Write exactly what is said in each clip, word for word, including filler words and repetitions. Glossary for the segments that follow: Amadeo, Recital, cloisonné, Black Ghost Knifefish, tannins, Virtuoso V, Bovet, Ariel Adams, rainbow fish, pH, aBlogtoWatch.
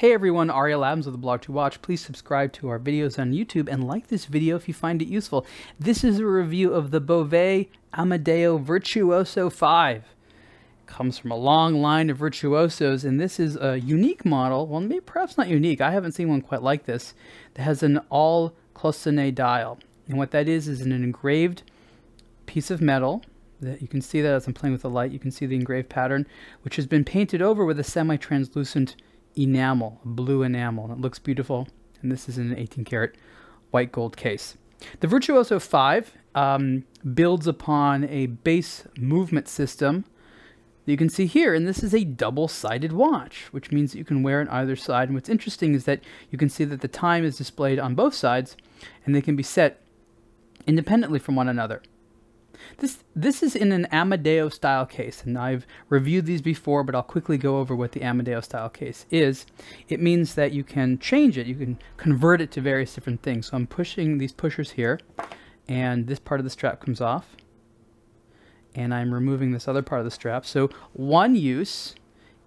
Hey everyone, Ariel Adams of aBlogtoWatch. Please subscribe to our videos on YouTube and like this video if you find it useful. This is a review of the Bovet Amadeo Virtuoso five. Comes from a long line of virtuosos, and this is a unique model. Well, maybe perhaps not unique. I haven't seen one quite like this. That has an all cloisonné dial, and what that is is an engraved piece of metal. That you can see that as I'm playing with the light, you can see the engraved pattern, which has been painted over with a semi-translucent enamel, blue enamel, and it looks beautiful. And this is in an eighteen karat white gold case. The Virtuoso five um, builds upon a bass movement system that you can see here, and this is a double-sided watch, which means that you can wear it on either side. And what's interesting is that you can see that the time is displayed on both sides, and they can be set independently from one another. This, this is in an Amadeo style case, and I've reviewed these before, but I'll quickly go over what the Amadeo style case is. It means that you can change it, you can convert it to various different things. So I'm pushing these pushers here, and this part of the strap comes off, and I'm removing this other part of the strap. So one use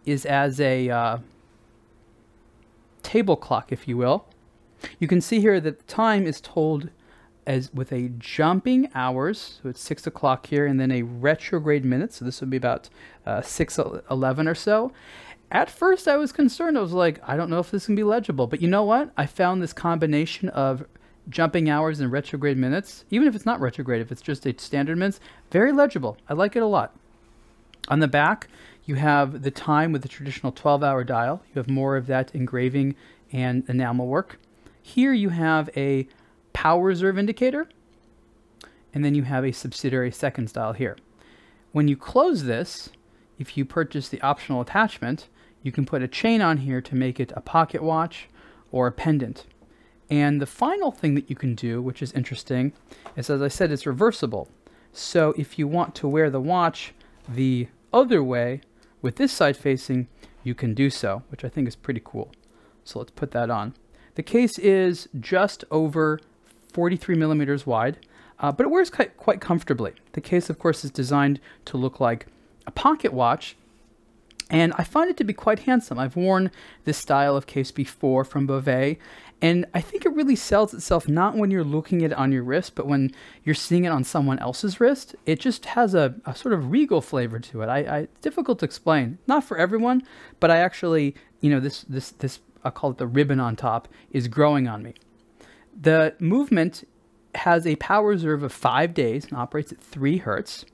is as a uh, table clock, if you will. You can see here that the time is told as with a jumping hours, so it's six o'clock here, and then a retrograde minute, so this would be about uh, six eleven or so. At first I was concerned, I was like, I don't know if this can be legible, but you know what? I found this combination of jumping hours and retrograde minutes, even if it's not retrograde, if it's just a standard minutes, very legible. I like it a lot. On the back, you have the time with the traditional twelve hour dial. You have more of that engraving and enamel work. Here you have a power reserve indicator, and then you have a subsidiary seconds dial here. When you close this, if you purchase the optional attachment, you can put a chain on here to make it a pocket watch or a pendant. And the final thing that you can do, which is interesting, is, as I said, it's reversible. So if you want to wear the watch the other way with this side facing, you can do so, which I think is pretty cool. So let's put that on. The case is just over forty-three millimeters wide, uh, but it wears quite, quite comfortably. The case, of course, is designed to look like a pocket watch, and I find it to be quite handsome. I've worn this style of case before from Bovet, and I think it really sells itself not when you're looking at it on your wrist, but when you're seeing it on someone else's wrist. It just has a, a sort of regal flavor to it. I, I, it's difficult to explain. Not for everyone, but I actually, you know, this, this, this, I'll call it the ribbon on top, is growing on me. The movement has a power reserve of five days and operates at three hertz.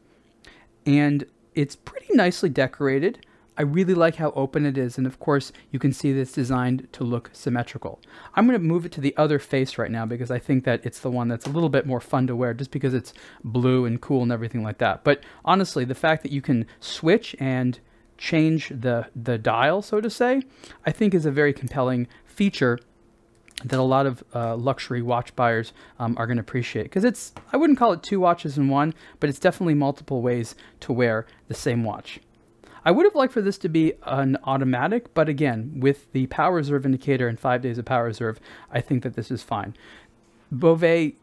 And it's pretty nicely decorated. I really like how open it is. And of course, you can see that it's designed to look symmetrical. I'm going to move it to the other face right now because I think that it's the one that's a little bit more fun to wear just because it's blue and cool and everything like that. But honestly, the fact that you can switch and change the, the dial, so to say, I think is a very compelling feature that a lot of uh, luxury watch buyers um, are going to appreciate, because it's, I wouldn't call it two watches in one, but it's definitely multiple ways to wear the same watch. I would have liked for this to be an automatic, but again, with the power reserve indicator and five days of power reserve, I think that this is fine. Bovet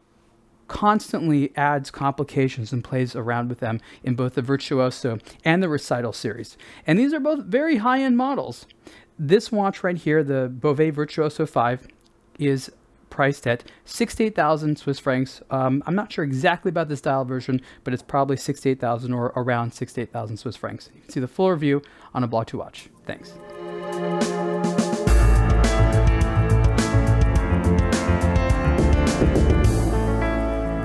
constantly adds complications and plays around with them in both the Virtuoso and the Recital series. And these are both very high-end models. This watch right here, the Bovet Virtuoso five, is priced at sixty-eight thousand Swiss francs. Um, I'm not sure exactly about this dial version, but it's probably sixty-eight thousand or around sixty-eight thousand Swiss francs. You can see the full review on aBlogtoWatch. Thanks.